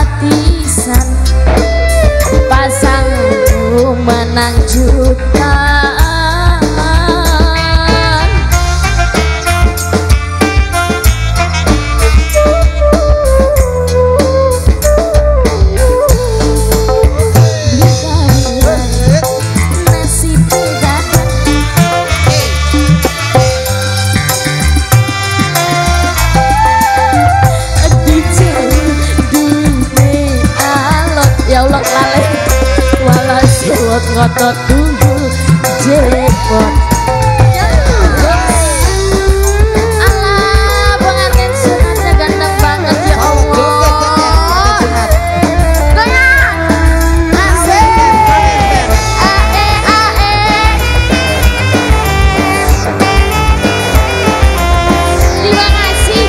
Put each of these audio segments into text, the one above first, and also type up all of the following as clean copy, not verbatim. gratisan, pasangku menang jutaan. Bukan nasib datang, buat ngotot tunggu jepot. Alah, pengantin sunatnya ganteng banget ya Allah. Goyang, asik, ae ae. Terima kasih,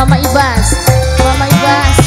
Mama Ibas, Mama Ibas.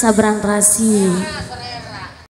Sabran Rasi.